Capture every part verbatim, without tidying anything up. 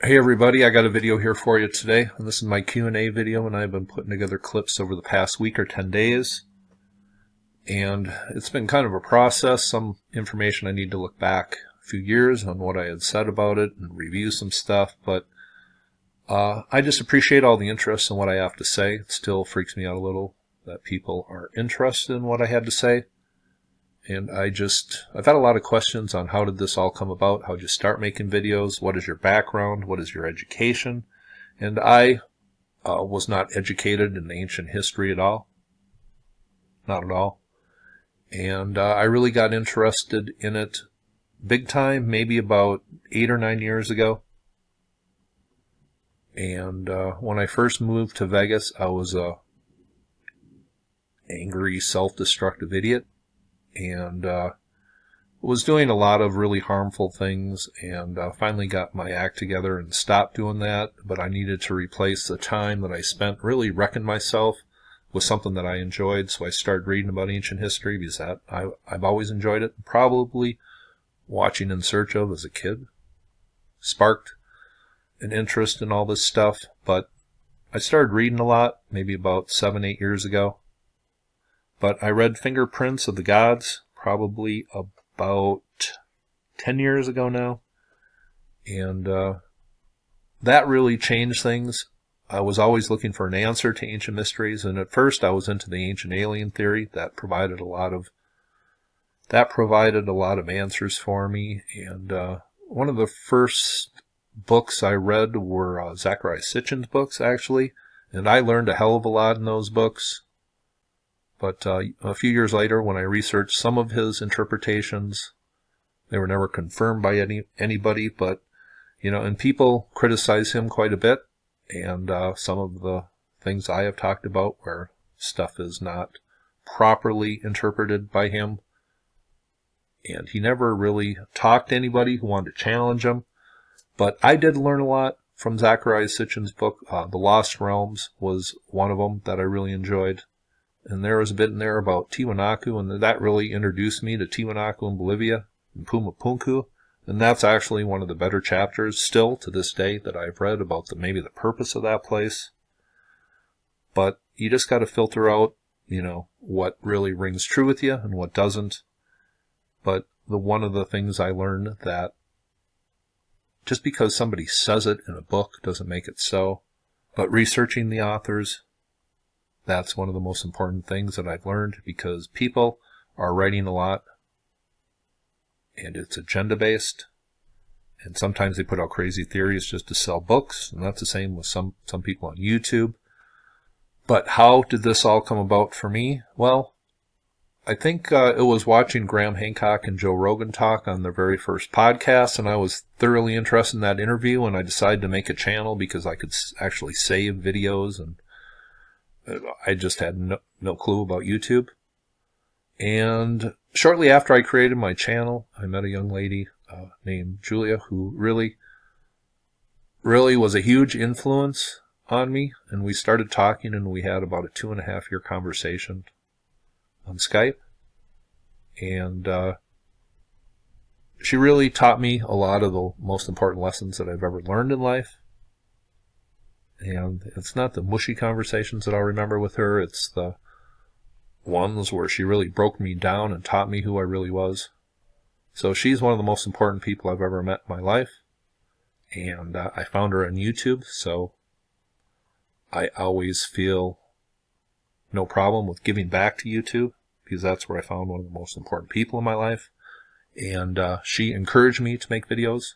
Hey everybody, I got a video here for you today. This is my Q and A video, and I've been putting together clips over the past week or ten days. And it's been kind of a process. Some information I need to look back a few years on what I had said about it and review some stuff. But uh, I just appreciate all the interest in what I have to say. It still freaks me out a little that people are interested in what I had to say. And I just, I've had a lot of questions on how did this all come about, how did you start making videos, what is your background, what is your education, and I uh, was not educated in ancient history at all, not at all, and uh, I really got interested in it big time, maybe about eight or nine years ago, and uh, when I first moved to Vegas, I was a angry, self-destructive idiot. And uh, was doing a lot of really harmful things, and uh, finally got my act together and stopped doing that. But I needed to replace the time that I spent really wrecking myself with something that I enjoyed. So I started reading about ancient history because that I, I've always enjoyed it. Probably watching In Search Of as a kid sparked an interest in all this stuff. But I started reading a lot, maybe about seven, eight years ago. But I read Fingerprints of the Gods probably about ten years ago now. And uh, that really changed things. I was always looking for an answer to ancient mysteries. And at first I was into the ancient alien theory. That provided a lot of, that provided a lot of answers for me. And uh, one of the first books I read were uh, Zecharia Sitchin's books, actually. And I learned a hell of a lot in those books. But uh, a few years later, when I researched some of his interpretations, they were never confirmed by any anybody. But, you know, and people criticize him quite a bit. And uh, some of the things I have talked about where stuff is not properly interpreted by him. And he never really talked to anybody who wanted to challenge him. But I did learn a lot from Zecharia Sitchin's book. Uh, The Lost Realms was one of them that I really enjoyed. And there was a bit in there about Tiwanaku, and that really introduced me to Tiwanaku in Bolivia and Pumapunku. And that's actually one of the better chapters still to this day that I've read about the, maybe the purpose of that place. But you just got to filter out, you know, what really rings true with you and what doesn't. But the one of the things I learned that just because somebody says it in a book doesn't make it so. But researching the authors, that's one of the most important things that I've learned, because people are writing a lot and it's agenda-based, and sometimes they put out crazy theories just to sell books, and that's the same with some, some people on YouTube. But how did this all come about for me? Well, I think uh, it was watching Graham Hancock and Joe Rogan talk on their very first podcast, and I was thoroughly interested in that interview, and I decided to make a channel because I could actually save videos, and I just had no, no clue about YouTube. And shortly after I created my channel, I met a young lady uh, named Julia who really, really was a huge influence on me. And we started talking, and we had about a two and a half year conversation on Skype. And uh, she really taught me a lot of the most important lessons that I've ever learned in life. And it's not the mushy conversations that I'll remember with her. It's the ones where she really broke me down and taught me who I really was. So she's one of the most important people I've ever met in my life. And uh, I found her on YouTube, so I always feel no problem with giving back to YouTube, because that's where I found one of the most important people in my life. And uh, she encouraged me to make videos.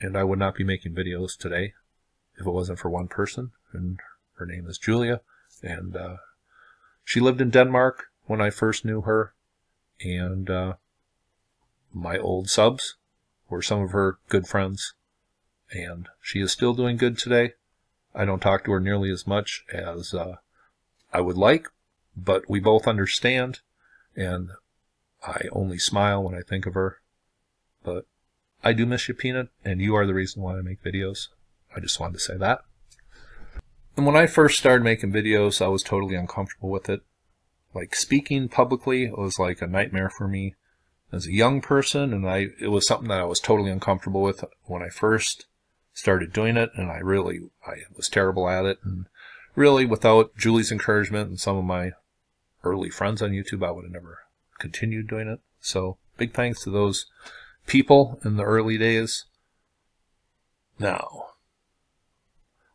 And I would not be making videos today if it wasn't for one person, and her name is Julia, and uh, she lived in Denmark when I first knew her, and uh, my old subs were some of her good friends, and she is still doing good today. I don't talk to her nearly as much as uh, I would like, but we both understand, and I only smile when I think of her. But I do miss you, Peanut, and you are the reason why I make videos. I just wanted to say that. And when I first started making videos, I was totally uncomfortable with it. Like, speaking publicly was like a nightmare for me. as a young person, and I it was something that I was totally uncomfortable with when I first started doing it, and I really I was terrible at it. And really, without Julie's encouragement and some of my early friends on YouTube, I would have never continued doing it. So big thanks to those people in the early days. Now,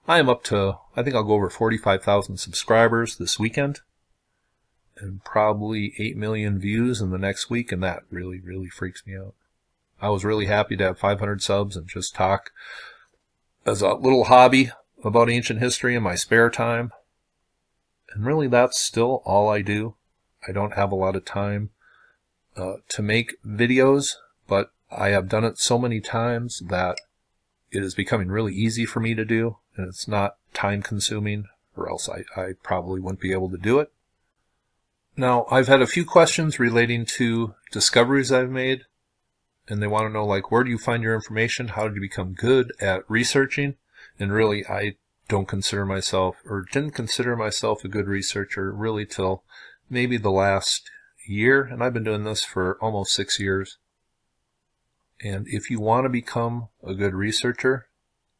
I am up to, I think I'll go over forty-five thousand subscribers this weekend, and probably eight million views in the next week, and that really, really freaks me out. I was really happy to have five hundred subs and just talk as a little hobby about ancient history in my spare time. And really, that's still all I do. I don't have a lot of time uh, to make videos, but I have done it so many times that it is becoming really easy for me to do, and it's not time-consuming, or else I, I probably wouldn't be able to do it. Now, I've had a few questions relating to discoveries I've made, and they want to know, like, where do you find your information? How did you become good at researching? And really, I don't consider myself, or didn't consider myself a good researcher really till maybe the last year, and I've been doing this for almost six years. And if you want to become a good researcher,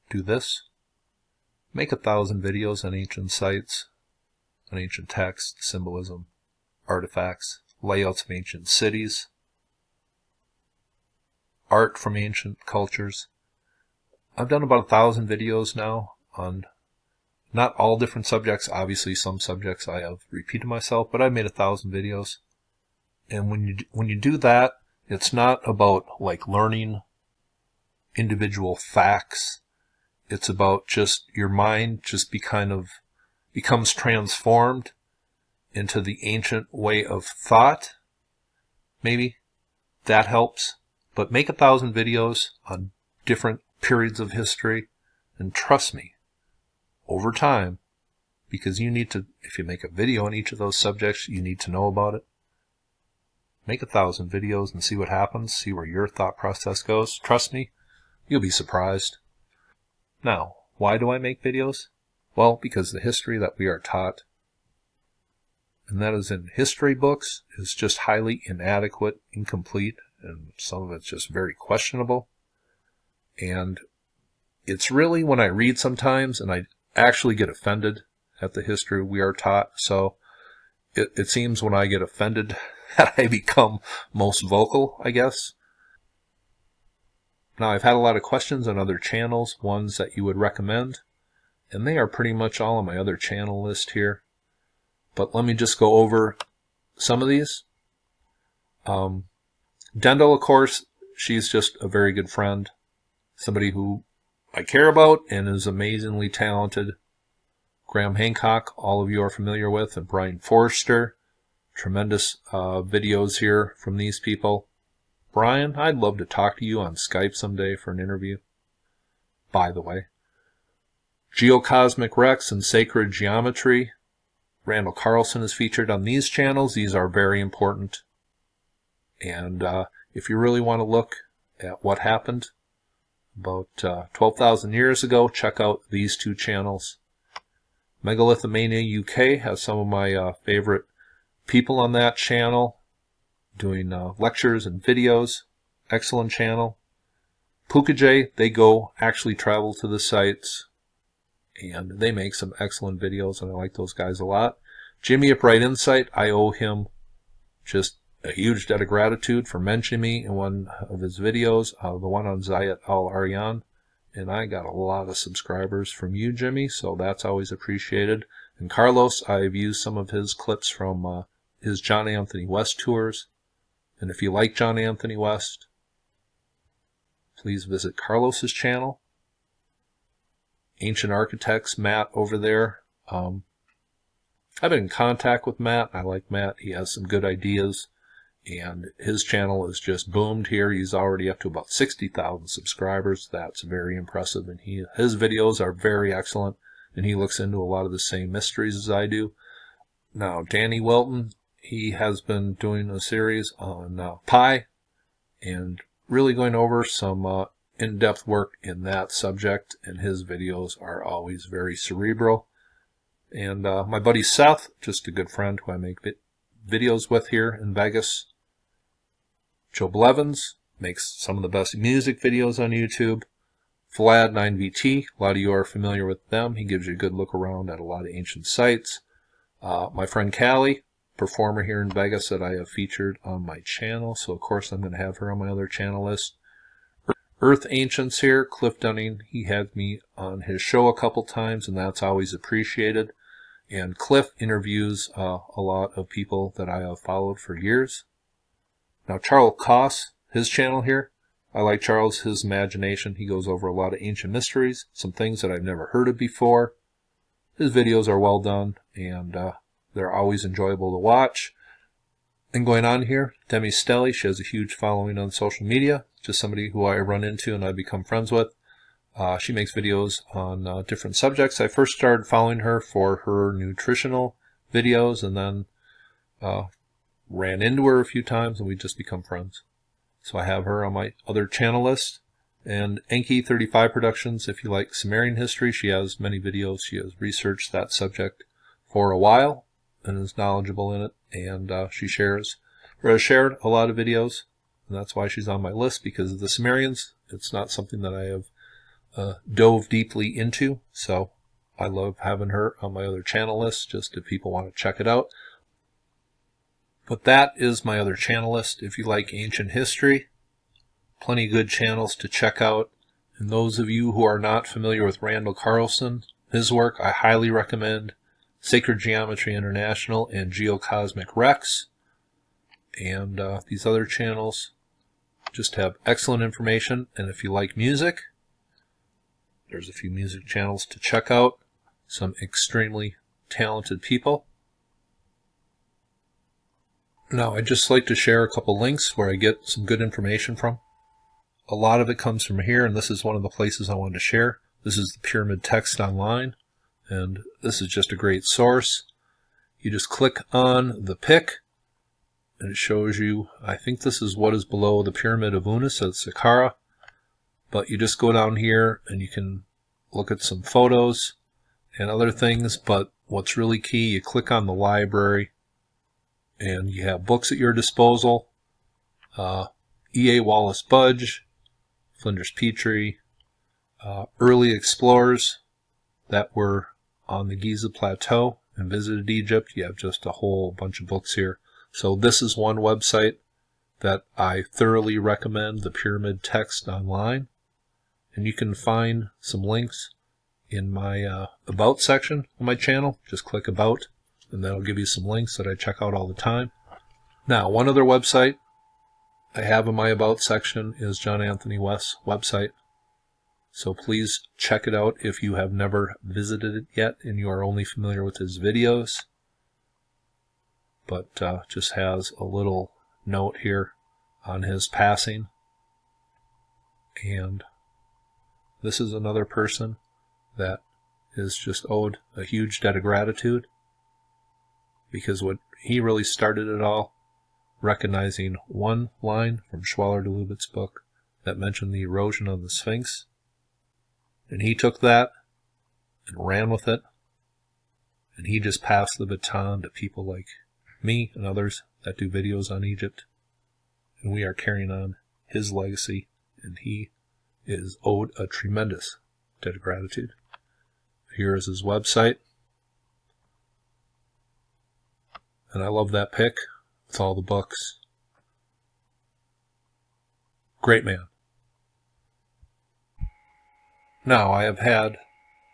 do this. Make a thousand videos on ancient sites, on ancient texts, symbolism, artifacts, layouts of ancient cities, art from ancient cultures. I've done about a thousand videos now on not all different subjects. Obviously, some subjects I have repeated myself, but I've made a thousand videos. And when you, when you do that, it's not about like learning individual facts. It's about just your mind just be kind of becomes transformed into the ancient way of thought. Maybe that helps. But make a thousand videos on different periods of history, and trust me, over time, because you need to, if you make a video on each of those subjects, you need to know about it. Make a thousand videos and see what happens. See where your thought process goes. Trust me, you'll be surprised. Now, why do I make videos? Well, because the history that we are taught, and that is in history books, is just highly inadequate, incomplete, and some of it's just very questionable. And it's really when I read sometimes, and I actually get offended at the history we are taught. So it, it seems when I get offended that I become most vocal, I guess. Now, I've had a lot of questions on other channels, ones that you would recommend, and they are pretty much all on my other channel list here. But let me just go over some of these. Um, Ddendyl, of course, she's just a very good friend, somebody who I care about and is amazingly talented. Graham Hancock, all of you are familiar with, and Brien Foerster. Tremendous uh, videos here from these people. Brien, I'd love to talk to you on Skype someday for an interview, by the way. Geocosmic Rex and Sacred Geometry. Randall Carlson is featured on these channels. These are very important. And uh, if you really want to look at what happened about uh, twelve thousand years ago, check out these two channels. Megalithomania U K has some of my uh, favorite people on that channel doing uh, lectures and videos. Excellent channel. Puka J, they go actually travel to the sites, and they make some excellent videos, and I like those guys a lot. Jimmy Upright Insight, I owe him just a huge debt of gratitude for mentioning me in one of his videos, uh, the one on Zayat al-Aryan, and I got a lot of subscribers from you, Jimmy, so that's always appreciated. And Carlos, I've used some of his clips from uh, his John Anthony West tours, and if you like John Anthony West, please visit Carlos's channel. Ancient Architects, Matt over there. Um, I've been in contact with Matt. I like Matt. He has some good ideas, and his channel is just boomed here. He's already up to about sixty thousand subscribers. That's very impressive, and he his videos are very excellent, and he looks into a lot of the same mysteries as I do. Now, Danny Wilton, he has been doing a series on uh, pi, and really going over some uh, in-depth work in that subject, and his videos are always very cerebral. And uh, my buddy Seth, just a good friend who I make vi videos with here in Vegas, Joe Blevins makes some of the best music videos on YouTube. Vlad nine V T, a lot of you are familiar with them. He gives you a good look around at a lot of ancient sites. Uh, my friend Callie, performer here in Vegas that I have featured on my channel, so of course I'm going to have her on my other channel list. Earth Ancients here, Cliff Dunning, he had me on his show a couple times, and that's always appreciated. And Cliff interviews uh, a lot of people that I have followed for years. Now Charles Koss, his channel here, I like Charles, his imagination. He goes over a lot of ancient mysteries, some things that I've never heard of before. His videos are well done, and uh, they're always enjoyable to watch. And going on here, Demi Stelly, she has a huge following on social media, just somebody who I run into and I become friends with. Uh, she makes videos on uh, different subjects. I first started following her for her nutritional videos, and then uh, ran into her a few times, and we just become friends. So I have her on my other channel list. And Enki thirty-five Productions, if you like Sumerian history, she has many videos. She has researched that subject for a while and is knowledgeable in it. And uh, she shares, or has shared a lot of videos. And that's why she's on my list, because of the Sumerians. It's not something that I have uh, dove deeply into. So I love having her on my other channel list, just if people want to check it out. But that is my other channel list. If you like ancient history, plenty of good channels to check out. And those of you who are not familiar with Randall Carlson, his work, I highly recommend Sacred Geometry International and Geocosmic Rex. And uh, these other channels just have excellent information. And if you like music, there's a few music channels to check out. Some extremely talented people. Now, I'd just like to share a couple links where I get some good information from. A lot of it comes from here, and this is one of the places I wanted to share. This is the Pyramid Text Online, and this is just a great source. You just click on the pic, and it shows you, I think this is what is below the Pyramid of Unis at Saqqara. But you just go down here, and you can look at some photos and other things, but what's really key, you click on the library, and you have books at your disposal. Uh, E A Wallace Budge, Flinders Petrie, uh, early explorers that were on the Giza Plateau and visited Egypt. You have just a whole bunch of books here. So this is one website that I thoroughly recommend, the Pyramid Text Online. And you can find some links in my uh, About section on my channel. Just click About, and that'll give you some links that I check out all the time. Now, one other website I have in my About section is John Anthony West's website. So please check it out if you have never visited it yet and you are only familiar with his videos. But uh, just has a little note here on his passing. And this is another person that is just owed a huge debt of gratitude, because what he really started it all, recognizing one line from Schwaller de Lubitz's book that mentioned the erosion of the Sphinx. And he took that and ran with it. And he just passed the baton to people like me and others that do videos on Egypt. And we are carrying on his legacy, and he is owed a tremendous debt of gratitude. Here is his website. And I love that pic with all the books. Great man. Now, I have had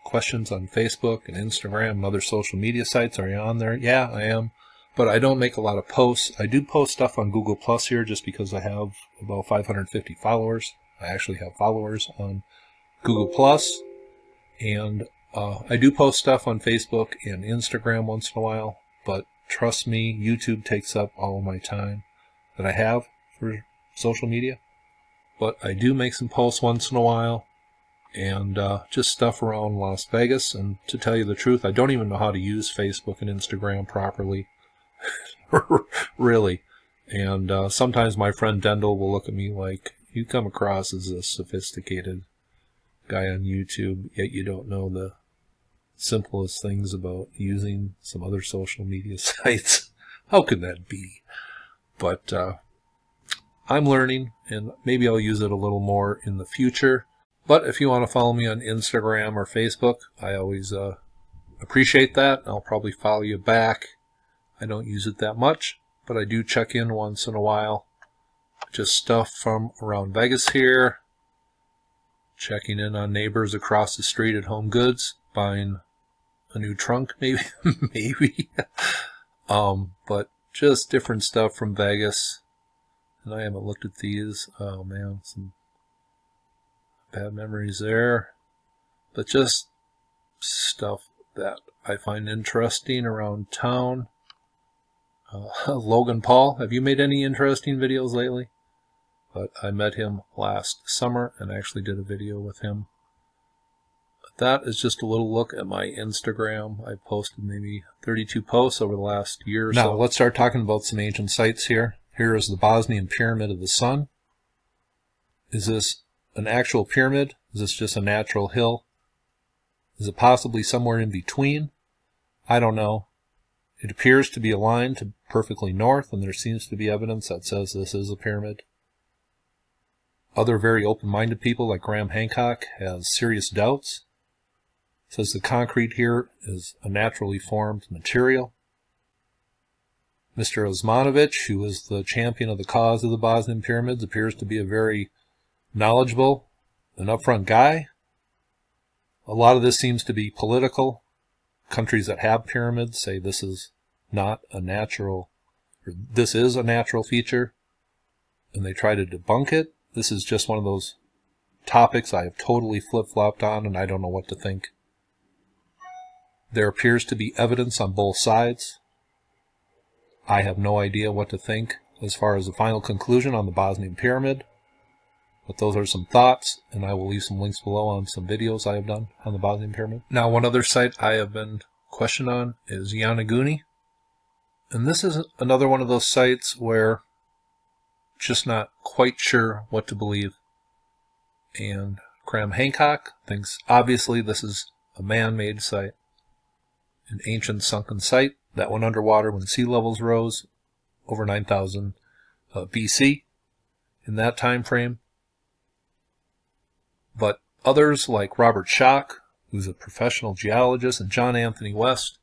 questions on Facebook and Instagram and other social media sites. Are you on there? Yeah, I am. But I don't make a lot of posts. I do post stuff on Google Plus here just because I have about five hundred fifty followers. I actually have followers on Google Plus. And uh, I do post stuff on Facebook and Instagram once in a while. But trust me, YouTube takes up all of my time that I have for social media. But I do make some posts once in a while, and uh, just stuff around Las Vegas. And to tell you the truth, I don't even know how to use Facebook and Instagram properly, really. And uh, sometimes my friend Ddendyl will look at me like, you come across as a sophisticated guy on YouTube, yet you don't know the simplest things about using some other social media sites. How could that be? But uh, I'm learning, and maybe I'll use it a little more in the future. But if you want to follow me on Instagram or Facebook, I always uh, appreciate that. I'll probably follow you back. I don't use it that much, but I do check in once in a while. Just stuff from around Vegas here. Checking in on neighbors across the street at Home Goods. Buying a new trunk, maybe. maybe. Um, but just different stuff from Vegas. And I haven't looked at these. Oh, man. Some bad memories there. But just stuff that I find interesting around town. Uh, Logan Paul, have you made any interesting videos lately? But I met him last summer and actually did a video with him. But that is just a little look at my Instagram. I posted maybe thirty-two posts over the last year or so. Now, let's start talking about some ancient sites here. Here is the Bosnian Pyramid of the Sun. Is this an actual pyramid? Is this just a natural hill? Is it possibly somewhere in between? I don't know. It appears to be aligned to perfectly north, and there seems to be evidence that says this is a pyramid. Other very open-minded people, like Graham Hancock, has serious doubts. Says the concrete here is a naturally formed material. Mister Osmanović, who is the champion of the cause of the Bosnian pyramids, appears to be a very knowledgeable and upfront guy. A lot of this seems to be political. Countries that have pyramids say this is not a natural, or this is a natural feature, and they try to debunk it. This is just one of those topics I have totally flip-flopped on, and I don't know what to think. There appears to be evidence on both sides. I have no idea what to think as far as the final conclusion on the Bosnian pyramid, but those are some thoughts, and I will leave some links below on some videos I have done on the Bosnian Pyramid. Now, one other site I have been questioned on is Yonaguni. And this is another one of those sites where just not quite sure what to believe. And Graham Hancock thinks, obviously, this is a man-made site. An ancient sunken site that went underwater when sea levels rose over nine thousand uh, B C in that time frame. But others, like Robert Schock, who's a professional geologist, and John Anthony West,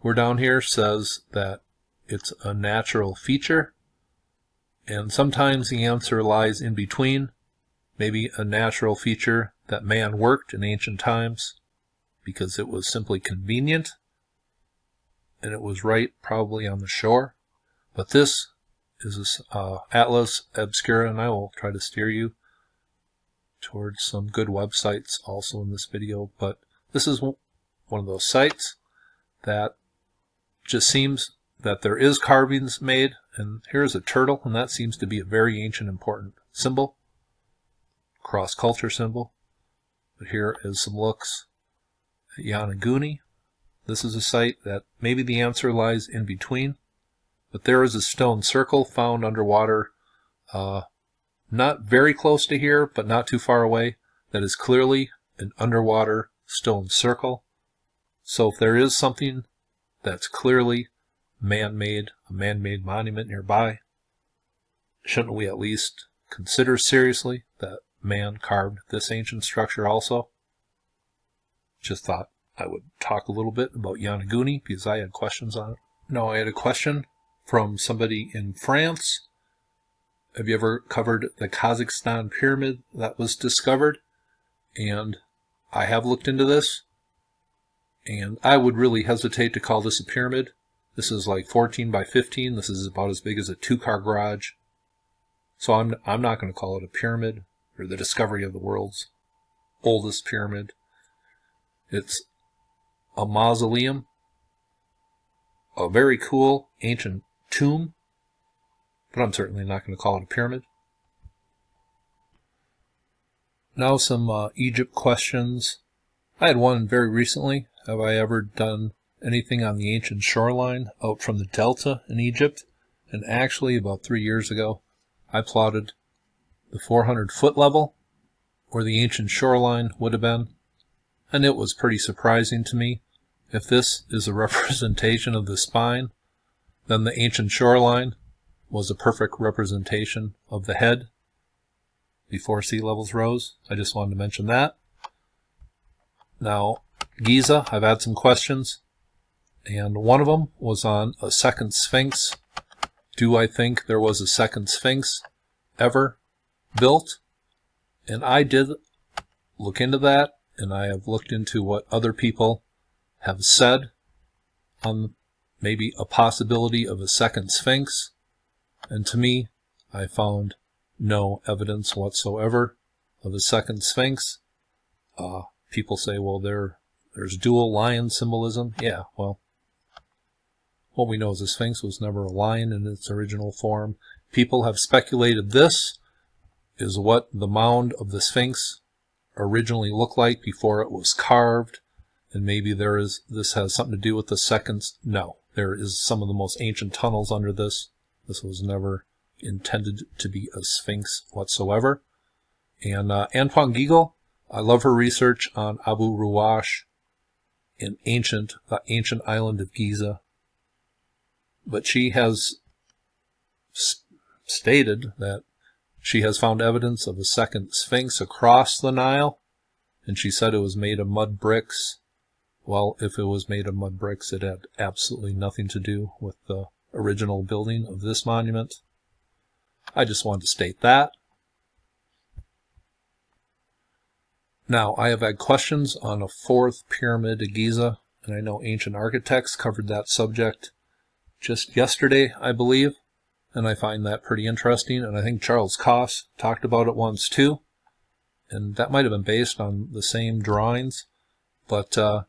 who are down here, says that it's a natural feature. And sometimes the answer lies in between. Maybe a natural feature that man worked in ancient times because it was simply convenient. And it was right probably on the shore. But this is this, uh, Atlas Obscura, and I will try to steer you towards some good websites also in this video, but this is one of those sites that just seems that there is carvings made, and here's a turtle, and that seems to be a very ancient important symbol, cross-culture symbol. But here is some looks at Yonaguni. This is a site that maybe the answer lies in between, but there is a stone circle found underwater, uh, not very close to here, but not too far away. That is clearly an underwater stone circle. So if there is something that's clearly man-made, a man-made monument nearby, shouldn't we at least consider seriously that man carved this ancient structure also? Just thought I would talk a little bit about Yonaguni because I had questions on it. No, I had a question from somebody in France. Have you ever covered the Kazakhstan pyramid that was discovered? And I have looked into this, and I would really hesitate to call this a pyramid. This is like fourteen by fifteen. This is about as big as a two-car garage. So I'm, I'm not going to call it a pyramid or the discovery of the world's oldest pyramid. It's a mausoleum, a very cool ancient tomb, but I'm certainly not going to call it a pyramid. Now some uh, Egypt questions. I had one very recently. Have I ever done anything on the ancient shoreline out from the delta in Egypt? And actually, about three years ago, I plotted the four hundred foot level where the ancient shoreline would have been. And it was pretty surprising to me. If this is a representation of the spine, then the ancient shoreline was a perfect representation of the head before sea levels rose. I just wanted to mention that. Now, Giza, I've had some questions, and one of them was on a second Sphinx. Do I think there was a second Sphinx ever built? And I did look into that, and I have looked into what other people have said on maybe a possibility of a second Sphinx, and to me, I found no evidence whatsoever of a second Sphinx. Uh, people say, well, there, there's dual lion symbolism. Yeah, well, what we know is a Sphinx was never a lion in its original form. People have speculated this is what the mound of the Sphinx originally looked like before it was carved, and maybe there is this has something to do with the seconds. No, there is some of the most ancient tunnels under this. This was never intended to be a Sphinx whatsoever. And uh, Antoine Giegel, I love her research on Abu Ruwash, an ancient, the ancient island of Giza. But she has stated that she has found evidence of a second Sphinx across the Nile, and she said it was made of mud bricks. Well, if it was made of mud bricks, it had absolutely nothing to do with the original building of this monument. I just wanted to state that. Now, I have had questions on a fourth pyramid of Giza, and I know Ancient Architects covered that subject just yesterday, I believe. And I find that pretty interesting, and I think Charles Koss talked about it once too, and that might have been based on the same drawings, but uh,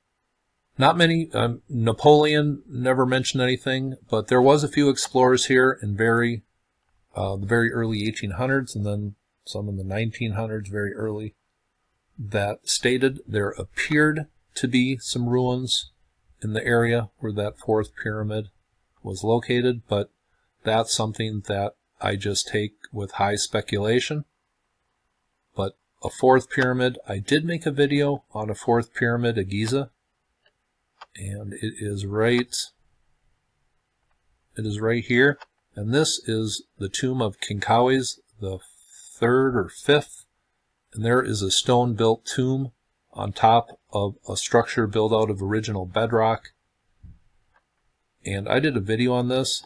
not many. Um, Napoleon never mentioned anything, but there was a few explorers here in very, uh, the very early eighteen hundreds, and then some in the nineteen hundreds, very early, that stated there appeared to be some ruins in the area where that fourth pyramid was located, but that's something that I just take with high speculation. But a fourth pyramid, I did make a video on a fourth pyramid at Giza, and it is right, it is right here. And this is the tomb of Kinkauis, the third or fifth, and there is a stone-built tomb on top of a structure built out of original bedrock. And I did a video on this.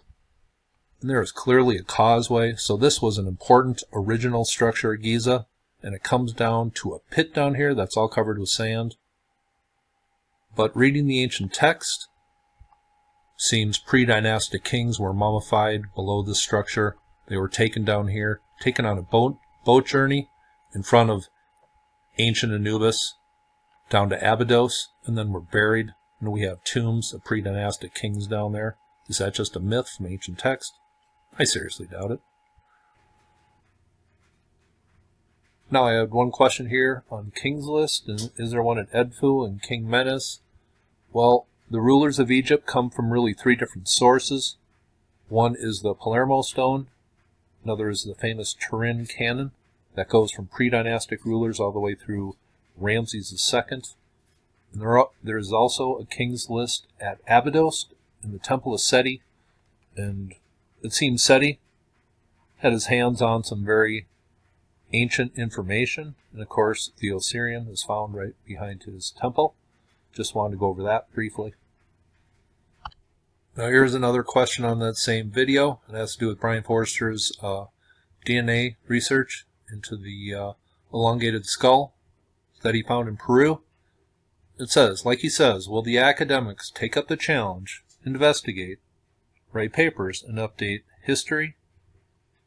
And there is clearly a causeway, so this was an important original structure at Giza, and it comes down to a pit down here that's all covered with sand. But reading the ancient text, seems pre-dynastic kings were mummified below this structure. They were taken down here, taken on a boat, boat journey in front of ancient Anubis down to Abydos, and then were buried. And we have tombs of pre-dynastic kings down there. Is that just a myth from ancient text? I seriously doubt it. Now I had one question here on King's List, and is there one at Edfu and King Menes? Well, the rulers of Egypt come from really three different sources. One is the Palermo stone, another is the famous Turin canon that goes from pre-dynastic rulers all the way through Ramses the Second. And there, are, there is also a King's List at Abydos, in the Temple of Seti, and it seems Seti had his hands on some very ancient information, and of course the Osirian is found right behind his temple. Just wanted to go over that briefly. Now here's another question on that same video. It has to do with Brien Foerster's uh, D N A research into the uh, elongated skull that he found in Peru. It says, like he says, will the academics take up the challenge, investigate, write papers, and update history?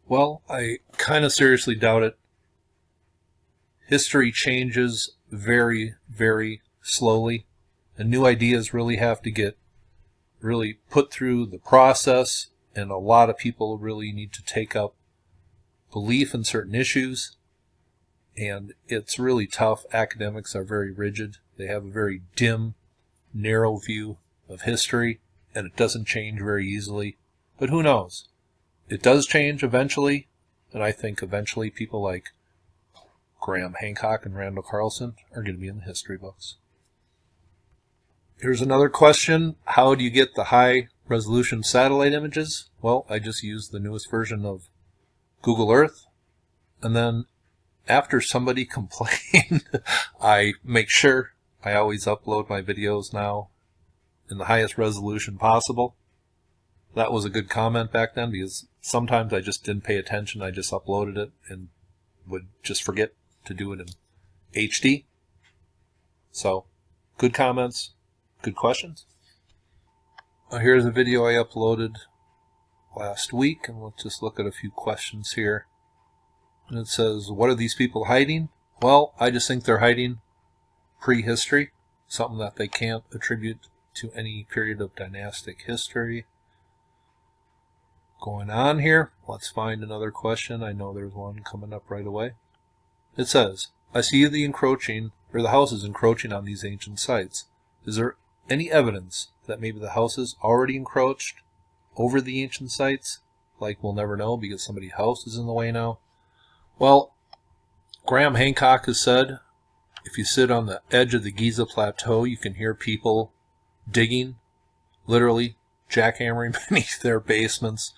Well, I kind of seriously doubt it. History changes very, very slowly, and new ideas really have to get really put through the process, and a lot of people really need to take up belief in certain issues, and it's really tough. Academics are very rigid. They have a very dim, narrow view of history, and it doesn't change very easily. But who knows? It does change eventually, and I think eventually people like Graham Hancock and Randall Carlson are going to be in the history books. Here's another question. How do you get the high resolution satellite images, well, I just used the newest version of Google Earth. And then after somebody complained, I make sure I always upload my videos now in the highest resolution possible. That was a good comment back then, because sometimes I just didn't pay attention. I just uploaded it and would just forget to do it in H D. So, good comments, good questions. Uh, here's a video I uploaded last week, and let's just look at a few questions here. And it says, what are these people hiding? Well, I just think they're hiding prehistory, something that they can't attribute to any period of dynastic history going on here. Let's find another question. I know there's one coming up right away. It says, I see the encroaching, or the houses encroaching on these ancient sites. Is there any evidence that maybe the houses already encroached over the ancient sites? Like, we'll never know because somebody's house is in the way now. Well, Graham Hancock has said, if you sit on the edge of the Giza Plateau, you can hear people digging, literally jackhammering beneath their basements.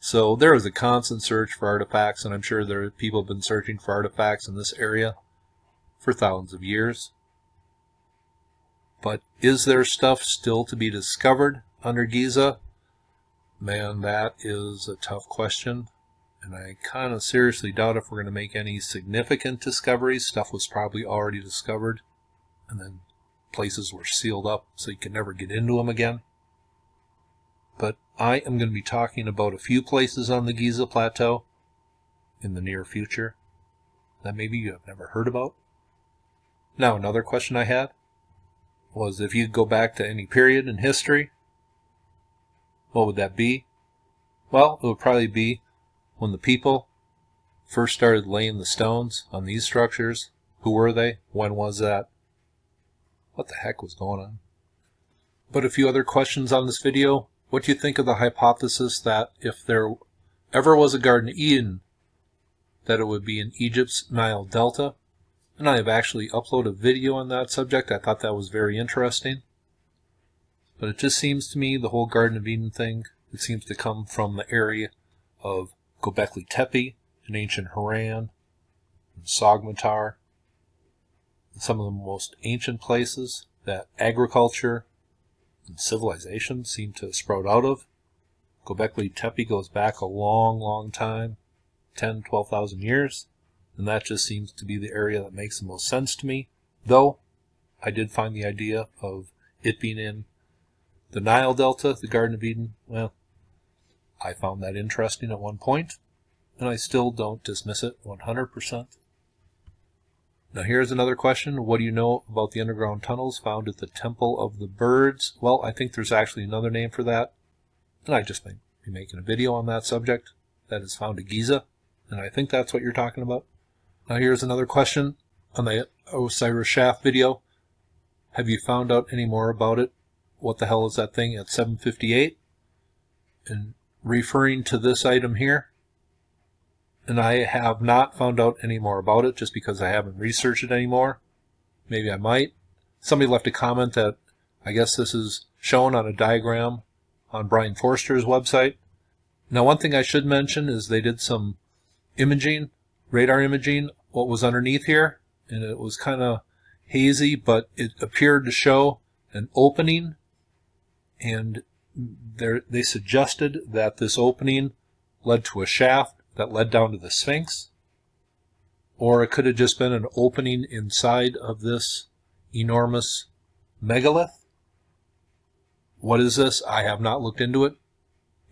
So there is a constant search for artifacts, and I'm sure there are people have been searching for artifacts in this area for thousands of years. But is there stuff still to be discovered under Giza? Man, that is a tough question. And I kind of seriously doubt if we're going to make any significant discoveries. Stuff was probably already discovered, and then places were sealed up so you can never get into them again. But I am going to be talking about a few places on the Giza Plateau in the near future that maybe you have never heard about. Now, another question I had was, if you go back to any period in history, what would that be? Well, it would probably be when the people first started laying the stones on these structures. Who were they? When was that? What the heck was going on? But a few other questions on this video. What do you think of the hypothesis that if there ever was a Garden of Eden, that it would be in Egypt's Nile Delta? And I have actually uploaded a video on that subject. I thought that was very interesting. But it just seems to me the whole Garden of Eden thing, it seems to come from the area of Gobekli Tepe in ancient Haran, and Sogmatar, and some of the most ancient places that agriculture and civilization seem to sprout out of. Gobekli Tepe goes back a long, long time, ten, twelve thousand years, and that just seems to be the area that makes the most sense to me. Though, I did find the idea of it being in the Nile Delta, the Garden of Eden, well, I found that interesting at one point, and I still don't dismiss it one hundred percent. Now here's another question. What do you know about the underground tunnels found at the Temple of the Birds? Well, I think there's actually another name for that, and I just may be making a video on that subject that is found at Giza, and I think that's what you're talking about. Now here's another question on the Osiris Shaft video. Have you found out any more about it? What the hell is that thing at seven fifty-eight? And referring to this item here, and I have not found out any more about it just because I haven't researched it anymore. Maybe I might. Somebody left a comment that I guess this is shown on a diagram on Brien Foerster's website. Now, one thing I should mention is they did some imaging, radar imaging, what was underneath here, and it was kind of hazy, but it appeared to show an opening, and There, they suggested that this opening led to a shaft that led down to the Sphinx, or it could have just been an opening inside of this enormous megalith. What is this? I have not looked into it,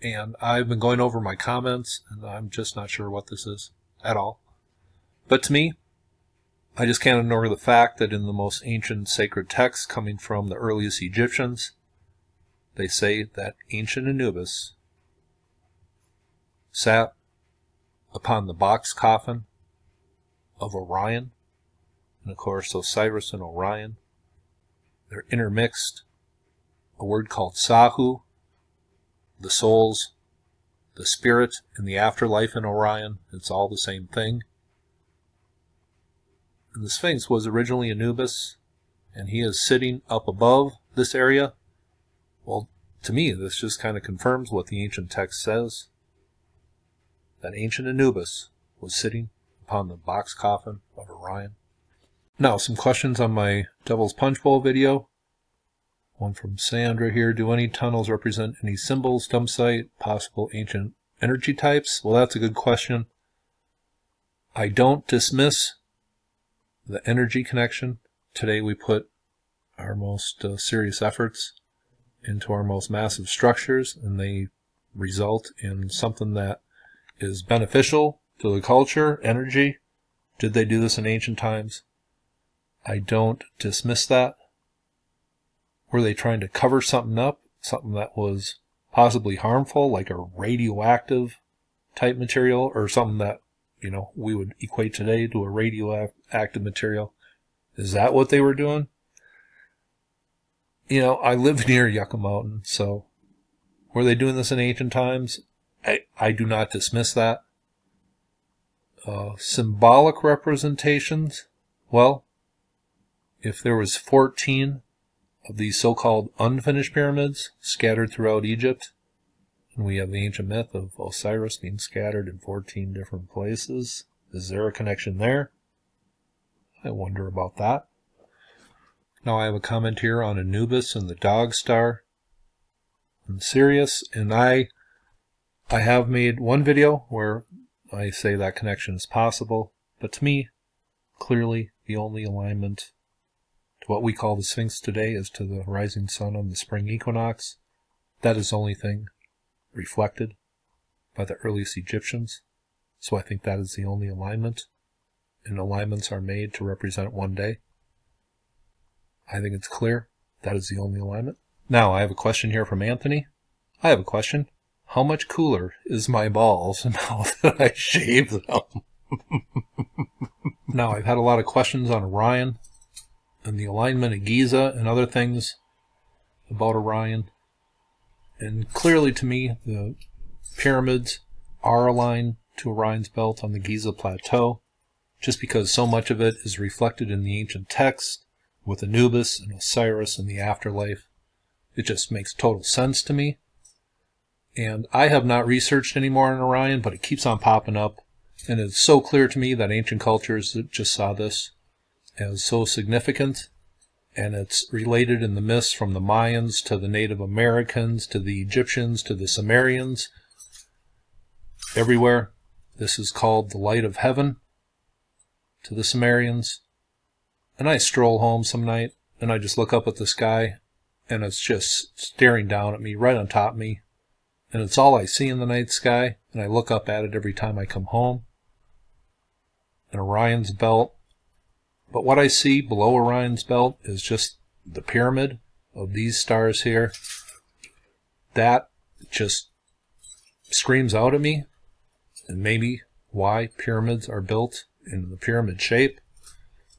and I've been going over my comments, and I'm just not sure what this is at all. But to me, I just can't ignore the fact that in the most ancient sacred texts coming from the earliest Egyptians, they say that ancient Anubis sat upon the box coffin of Orion. And of course, Osiris and Orion, they're intermixed. A word called Sahu, the souls, the spirit, and the afterlife in Orion. It's all the same thing. And the Sphinx was originally Anubis, and he is sitting up above this area. Well, To me, this just kind of confirms what the ancient text says, that ancient Anubis was sitting upon the box coffin of Orion. Now, some questions on my Devil's Punch Bowl video. One from Sandra here. Do any tunnels represent any symbols, dump site, possible ancient energy types? Well, that's a good question. I don't dismiss the energy connection. Today we put our most uh, serious efforts into our most massive structures, and they result in something that is beneficial to the culture, energy. Did they do this in ancient times? I don't dismiss that. Were they trying to cover something up, something that was possibly harmful, like a radioactive type material, or something that, you know, we would equate today to a radioactive material? Is that what they were doing? You know, I live near Yucca Mountain, so were they doing this in ancient times? I, I do not dismiss that. Uh, symbolic representations? Well, if there was fourteen of these so-called unfinished pyramids scattered throughout Egypt, and we have the ancient myth of Osiris being scattered in fourteen different places, is there a connection there? I wonder about that. Now I have a comment here on Anubis and the dog star. I'm serious, and I, I have made one video where I say that connection is possible, but to me, clearly the only alignment to what we call the Sphinx today is to the rising sun on the spring equinox. That is the only thing reflected by the earliest Egyptians. So I think that is the only alignment. And alignments are made to represent one day. I think it's clear that is the only alignment. Now I have a question here from Anthony. I have a question. How much cooler is my balls now that I shave them? Now I've had a lot of questions on Orion and the alignment of Giza and other things about Orion. And clearly to me, the pyramids are aligned to Orion's belt on the Giza Plateau, just because so much of it is reflected in the ancient text with Anubis and Osiris and the afterlife. It just makes total sense to me. And I have not researched any more on Orion, but it keeps on popping up. And it's so clear to me that ancient cultures just saw this as so significant, and it's related in the myths from the Mayans to the Native Americans to the Egyptians to the Sumerians. Everywhere. This is called the light of heaven to the Sumerians. And I stroll home some night and I just look up at the sky and it's just staring down at me, right on top of me. And it's all I see in the night sky, and I look up at it every time I come home. And Orion's belt. But what I see below Orion's belt is just the pyramid of these stars here. That just screams out at me, and maybe why pyramids are built in the pyramid shape.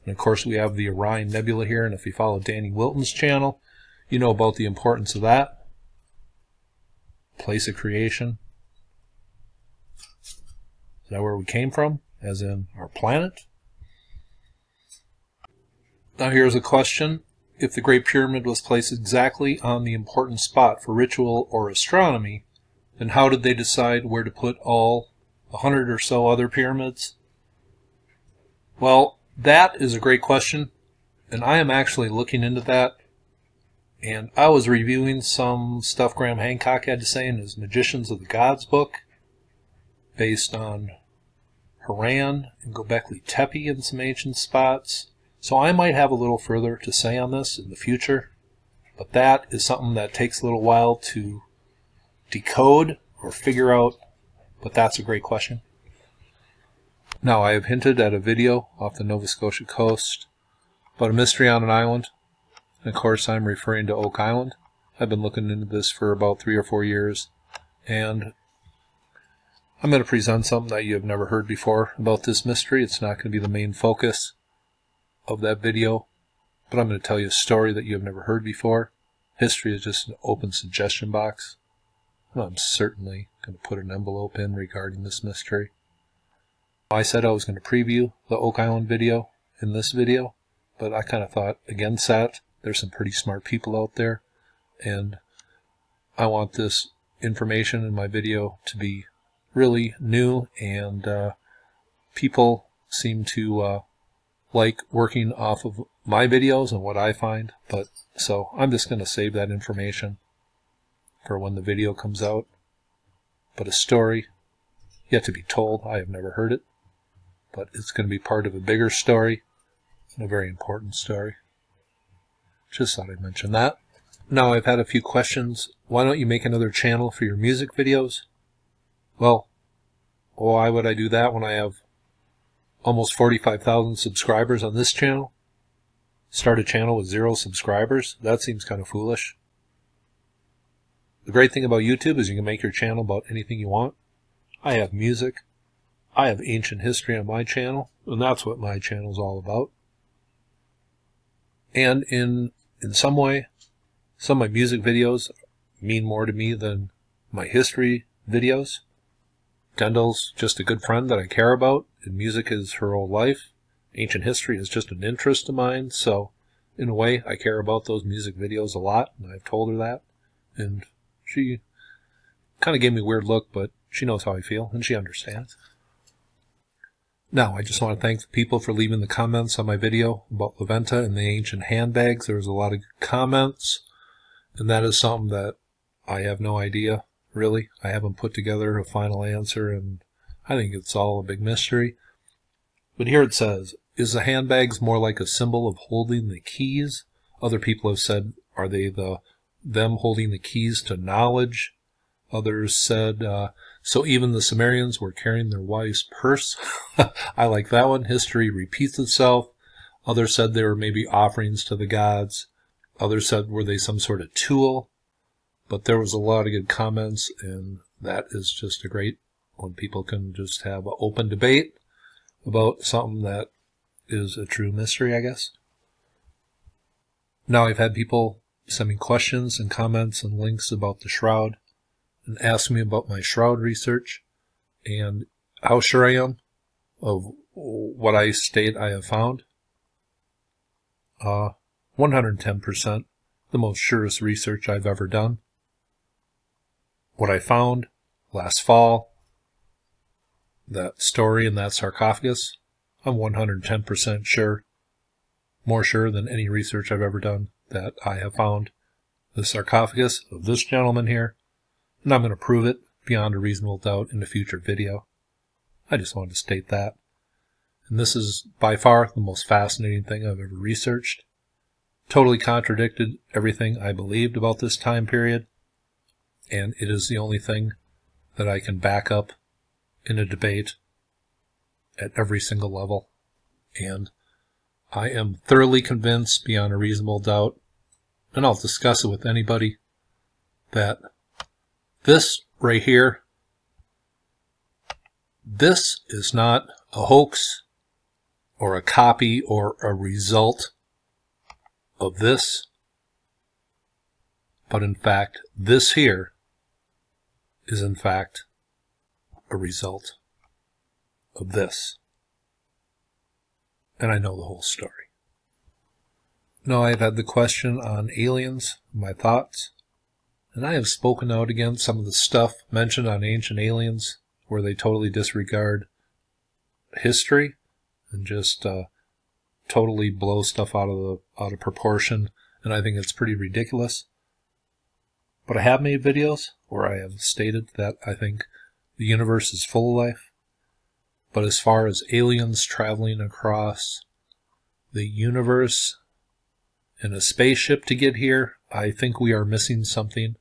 And of course we have the Orion Nebula here, and if you follow Danny Wilton's channel, you know about the importance of that. Place of creation. Is that where we came from? As in our planet? Now here's a question. If the Great Pyramid was placed exactly on the important spot for ritual or astronomy, then how did they decide where to put all a hundred or so other pyramids? Well, that is a great question, and I am actually looking into that. And I was reviewing some stuff Graham Hancock had to say in his Magicians of the Gods book, based on Haran and Gobekli Tepe and some ancient spots. So I might have a little further to say on this in the future, but that is something that takes a little while to decode or figure out, but that's a great question. Now I have hinted at a video off the Nova Scotia coast about a mystery on an island, and of course I'm referring to Oak Island. I've been looking into this for about three or four years, and I'm going to present something that you have never heard before about this mystery. It's not going to be the main focus of that video, but I'm going to tell you a story that you have never heard before. History is just an open suggestion box, and I'm certainly going to put an envelope in regarding this mystery. I said I was going to preview the Oak Island video in this video, but I kind of thought, again, Seth, there's some pretty smart people out there, and I want this information in my video to be really new, and uh, people seem to uh, like working off of my videos and what I find, but so I'm just going to save that information for when the video comes out. But a story yet to be told, I have never heard it, but it's going to be part of a bigger story, and a very important story. Just thought I'd mention that. Now I've had a few questions. Why don't you make another channel for your music videos? Well, why would I do that when I have almost forty-five thousand subscribers on this channel? Start a channel with zero subscribers? That seems kind of foolish. The great thing about YouTube is you can make your channel about anything you want. I have music. I have ancient history on my channel, and that's what my channel's all about. And in in some way, some of my music videos mean more to me than my history videos. Dendyl's just a good friend that I care about, and music is her whole life. Ancient history is just an interest of mine, so in a way I care about those music videos a lot, and I've told her that. And she kind of gave me a weird look, but she knows how I feel, and she understands. Now, I just want to thank the people for leaving the comments on my video about Leventa and the ancient handbags. There was a lot of good comments, and that is something that I have no idea, really. I haven't put together a final answer, and I think it's all a big mystery. But here it says, is the handbags more like a symbol of holding the keys? Other people have said, are they the them holding the keys to knowledge? Others said, uh, so even the Sumerians were carrying their wife's purse. I like that one. History repeats itself. Others said they were maybe offerings to the gods. Others said, were they some sort of tool? But there was a lot of good comments, and that is just a great when people can just have an open debate about something that is a true mystery, I guess. Now I've had people send me questions and comments and links about the Shroud, and asked me about my Shroud research and how sure I am of what I state I have found. Uh, one hundred ten percent, the most surest research I've ever done. What I found last fall, that story and that sarcophagus, I'm one hundred ten percent sure, more sure than any research I've ever done, that I have found the sarcophagus of this gentleman here. And I'm going to prove it beyond a reasonable doubt in a future video. I just wanted to state that. And this is by far the most fascinating thing I've ever researched. Totally contradicted everything I believed about this time period. And it is the only thing that I can back up in a debate at every single level. And I am thoroughly convinced beyond a reasonable doubt, and I'll discuss it with anybody, that this right here, this is not a hoax or a copy or a result of this, but in fact, this here is in fact a result of this. And I know the whole story. Now I've had the question on aliens, my thoughts. And I have spoken out against some of the stuff mentioned on Ancient Aliens, where they totally disregard history and just uh, totally blow stuff out of the, out of proportion. And I think it's pretty ridiculous. But I have made videos where I have stated that I think the universe is full of life. But as far as aliens traveling across the universe in a spaceship to get here, I think we are missing something.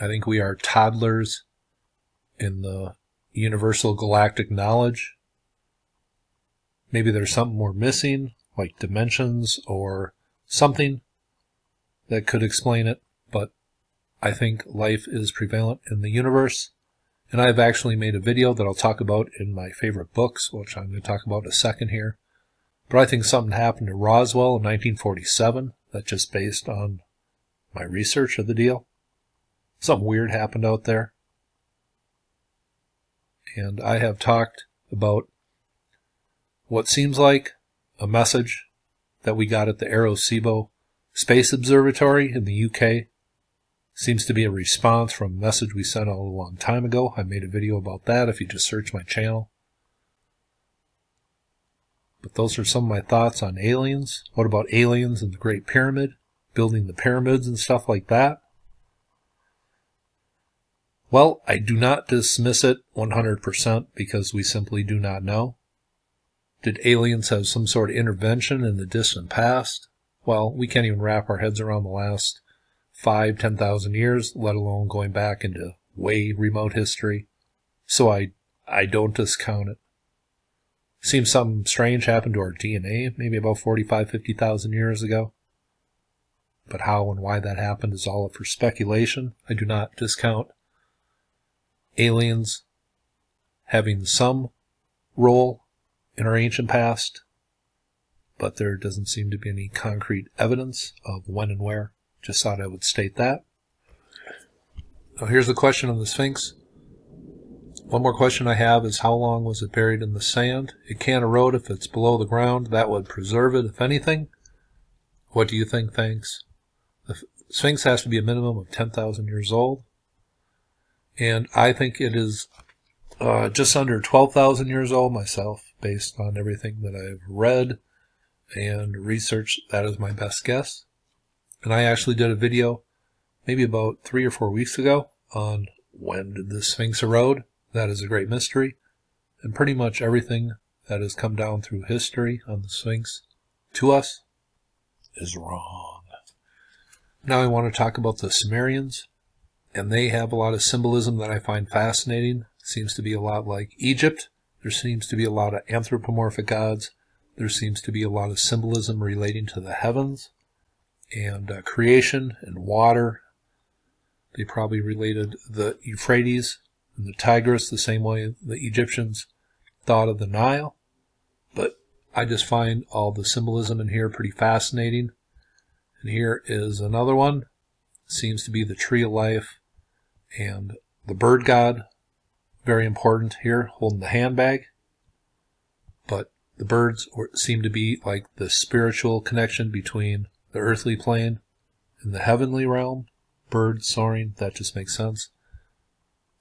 I think we are toddlers in the universal galactic knowledge. Maybe there's something we're missing, like dimensions or something that could explain it, but I think life is prevalent in the universe. And I've actually made a video that I'll talk about in my favorite books, which I'm going to talk about in a second here. But I think something happened to Roswell in nineteen forty-seven. That's just based on my research of the deal. Something weird happened out there. And I have talked about what seems like a message that we got at the Arecibo Space Observatory in the U K Seems to be a response from a message we sent out a long time ago. I made a video about that if you just search my channel. But those are some of my thoughts on aliens. What about aliens and the Great Pyramid? Building the pyramids and stuff like that? Well, I do not dismiss it one hundred percent because we simply do not know. Did aliens have some sort of intervention in the distant past? Well, we can't even wrap our heads around the last five, ten thousand years, let alone going back into way remote history. So I, I don't discount it. Seems something strange happened to our D N A maybe about forty-five, fifty thousand years ago. But how and why that happened is all up for speculation. I do not discount aliens having some role in our ancient past, but there doesn't seem to be any concrete evidence of when and where. Just thought I would state that. Now here's the question on the Sphinx. One more question I have is how long was it buried in the sand? It can't erode if it's below the ground. That would preserve it, if anything. What do you think, thanks? The Sphinx has to be a minimum of ten thousand years old. And I think it is uh, just under twelve thousand years old myself, based on everything that I've read and researched. That is my best guess. And I actually did a video maybe about three or four weeks ago on when did the Sphinx erode? That is a great mystery, and pretty much everything that has come down through history on the Sphinx to us is wrong. Now I want to talk about the Sumerians, and they have a lot of symbolism that I find fascinating. Seems to be a lot like Egypt. There seems to be a lot of anthropomorphic gods. There seems to be a lot of symbolism relating to the heavens and uh, creation and water. They probably related the Euphrates and the Tigris the same way the Egyptians thought of the Nile. But I just find all the symbolism in here pretty fascinating. And here is another one. Seems to be the tree of life and the bird god. Very important here, holding the handbag. But the birds seem to be like the spiritual connection between the earthly plane and the heavenly realm. Birds soaring, that just makes sense.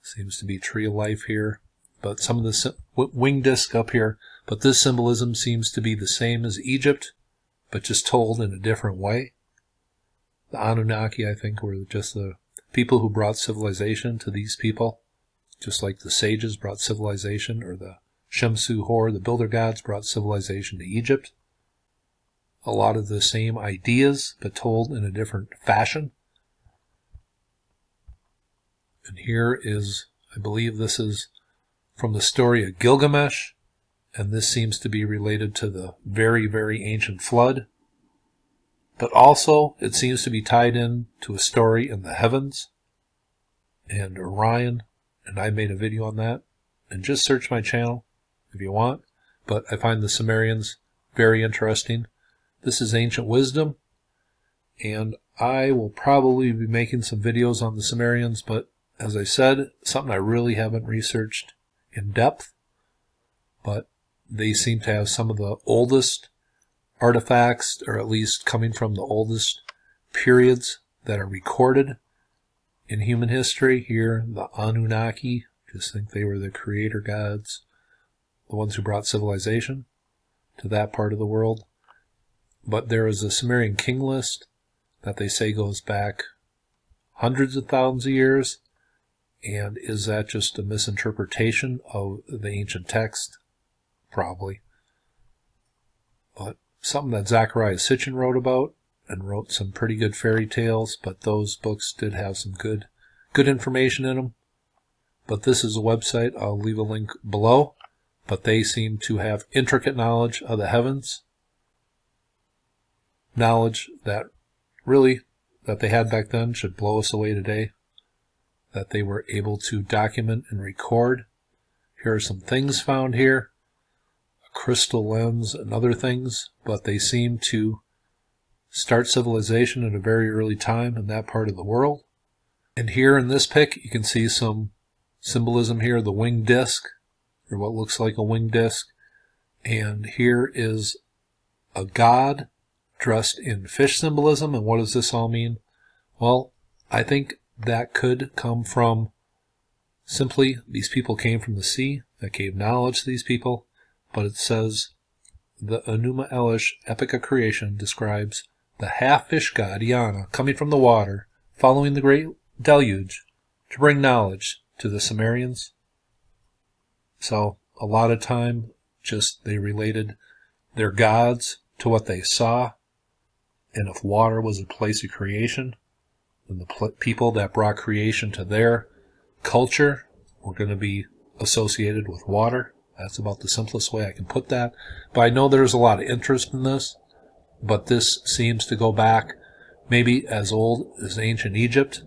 Seems to be tree of life here, but some of the wing disc up here. But this symbolism seems to be the same as Egypt, but just told in a different way. The Anunnaki, I think, were just the people who brought civilization to these people, just like the sages brought civilization, or the Shemsu-Hor, the builder gods, brought civilization to Egypt. A lot of the same ideas, but told in a different fashion. And here is, I believe this is from the story of Gilgamesh, and this seems to be related to the very, very ancient flood. But also, it seems to be tied in to a story in the heavens and Orion, and I made a video on that. And just search my channel if you want, but I find the Sumerians very interesting. This is ancient wisdom, and I will probably be making some videos on the Sumerians, but as I said, something I really haven't researched in depth, but they seem to have some of the oldest artifacts, or at least coming from the oldest periods that are recorded in human history. Here, the Anunnaki, just think they were the creator gods, the ones who brought civilization to that part of the world. But there is a Sumerian king list that they say goes back hundreds of thousands of years. And is that just a misinterpretation of the ancient text? Probably. But something that Zecharia Sitchin wrote about, and wrote some pretty good fairy tales, but those books did have some good, good information in them. But this is a website, I'll leave a link below, but they seem to have intricate knowledge of the heavens, knowledge that really, that they had back then should blow us away today, that they were able to document and record. Here are some things found here, a crystal lens and other things, but they seem to start civilization at a very early time in that part of the world. And here in this pic, you can see some symbolism here, the winged disc, or what looks like a winged disc. And here is a god dressed in fish symbolism. And what does this all mean? Well, I think that could come from simply these people came from the sea that gave knowledge to these people, but it says the Enuma Elish Epic of Creation describes the half-fish god Yana coming from the water following the great deluge to bring knowledge to the Sumerians. So a lot of time just they related their gods to what they saw, and if water was a place of creation, then the people that brought creation to their culture were going to be associated with water. That's about the simplest way I can put that. But I know there's a lot of interest in this, but this seems to go back maybe as old as ancient Egypt,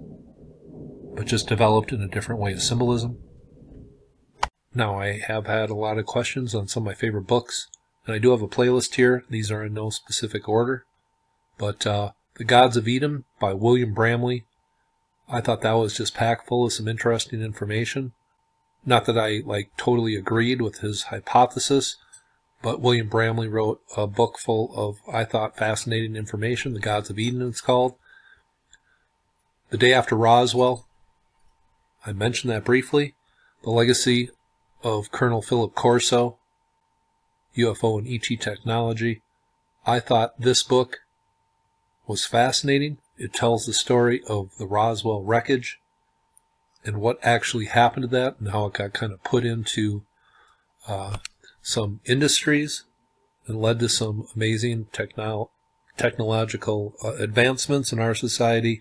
but just developed in a different way of symbolism. Now, I have had a lot of questions on some of my favorite books, and I do have a playlist here. These are in no specific order, but uh, The Gods of Edom by William Bramley, I thought that was just packed full of some interesting information. Not that I like totally agreed with his hypothesis, but William Bramley wrote a book full of, I thought, fascinating information. The Gods of Eden, it's called. The Day After Roswell, I mentioned that briefly. The Legacy of Colonel Philip Corso, U F O and E T Technology. I thought this book was fascinating. It tells the story of the Roswell wreckage and what actually happened to that, and how it got kind of put into uh, some industries and led to some amazing techno technological uh, advancements in our society.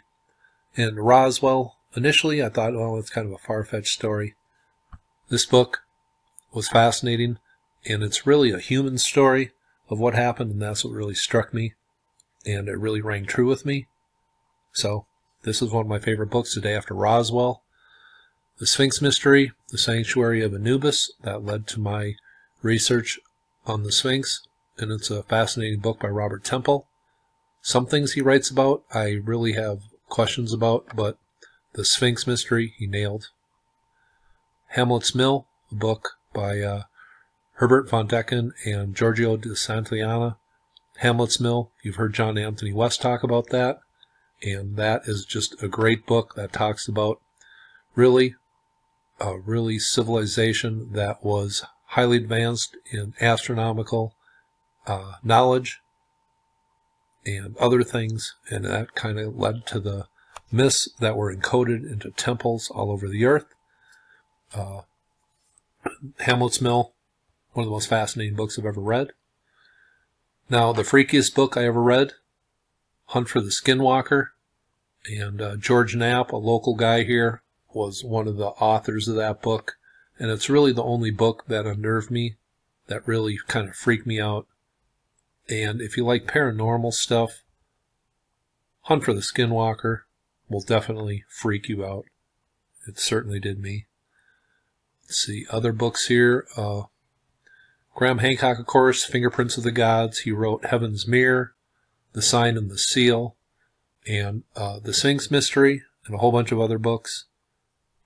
And Roswell, initially, I thought, well, it's kind of a far-fetched story. This book was fascinating, and it's really a human story of what happened, and that's what really struck me, and it really rang true with me. So this is one of my favorite books, The Day After Roswell. The Sphinx Mystery, The Sanctuary of Anubis, that led to my research on the Sphinx, and it's a fascinating book by Robert Temple. Some things he writes about I really have questions about, but The Sphinx Mystery he nailed. Hamlet's Mill, a book by uh, Herbert von Decken and Giorgio de Santayana. Hamlet's Mill, you've heard John Anthony West talk about that, and that is just a great book that talks about really a really civilization that was highly advanced in astronomical uh, knowledge and other things, and that kind of led to the myths that were encoded into temples all over the earth. Uh, Hamlet's Mill, one of the most fascinating books I've ever read. Now, the freakiest book I ever read, Hunt for the Skinwalker, and uh, George Knapp, a local guy here, was one of the authors of that book, and it's really the only book that unnerved me, that really kind of freaked me out. And if you like paranormal stuff, Hunt for the Skinwalker will definitely freak you out. It certainly did me. Let's see, other books here. Uh, Graham Hancock, of course, Fingerprints of the Gods. He wrote Heaven's Mirror, The Sign and the Seal, and uh, The Sphinx Mystery, and a whole bunch of other books.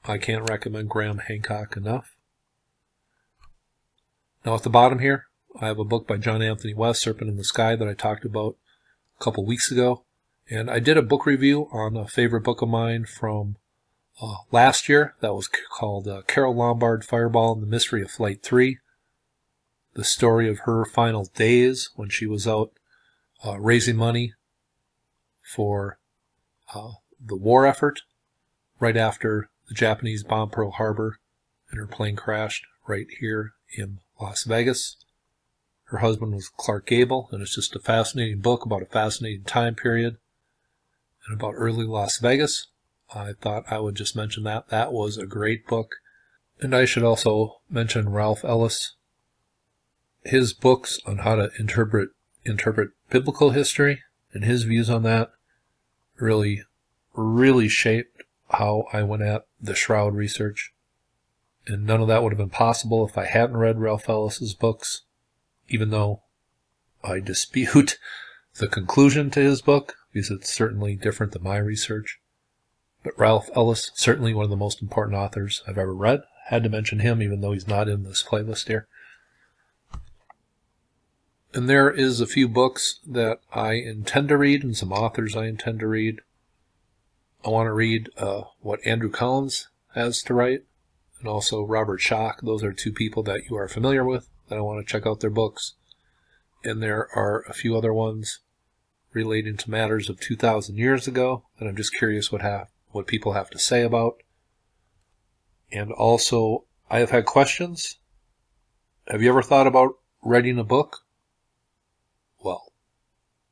I can't recommend Graham Hancock enough. Now at the bottom here, I have a book by John Anthony West, Serpent in the Sky, that I talked about a couple weeks ago. And I did a book review on a favorite book of mine from uh, last year that was called uh, Carol Lombard, Fireball and the Mystery of Flight three. The story of her final days when she was out uh, raising money for uh, the war effort right after the Japanese bombed Pearl Harbor, and her plane crashed right here in Las Vegas. Her husband was Clark Gable, and it's just a fascinating book about a fascinating time period and about early Las Vegas. I thought I would just mention that. That was a great book. And I should also mention Ralph Ellis. His books on how to interpret interpret biblical history and his views on that really, really shaped how I went at the Shroud research, and none of that would have been possible if I hadn't read Ralph Ellis's books, even though I dispute the conclusion to his book, because it's certainly different than my research. But Ralph Ellis, certainly one of the most important authors I've ever read. Had to mention him, even though he's not in this playlist here. And there is a few books that I intend to read and some authors I intend to read. I want to read uh, what Andrew Collins has to write, and also Robert Schock. Those are two people that you are familiar with, that I want to check out their books. And there are a few other ones relating to matters of two thousand years ago, and I'm just curious what have what people have to say about. And also, I have had questions. Have you ever thought about writing a book? Well,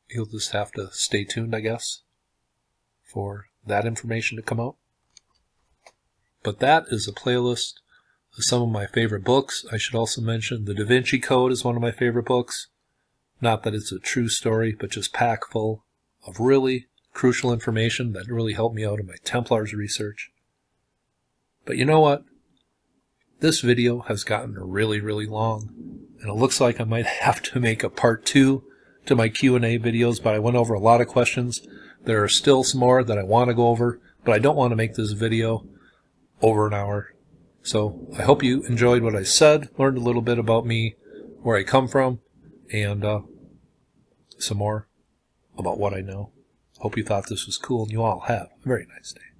you'll just have to stay tuned, I guess, for that information to come out. But that is a playlist of some of my favorite books. I should also mention The Da Vinci Code is one of my favorite books. Not that it's a true story, but just packed full of really crucial information that really helped me out in my Templars research. But you know what? This video has gotten really, really long, and it looks like I might have to make a part two to my Q and A videos, but I went over a lot of questions. There are still some more that I want to go over, but I don't want to make this video over an hour. So I hope you enjoyed what I said, learned a little bit about me, where I come from, and uh, some more about what I know. Hope you thought this was cool, and you all have a very nice day.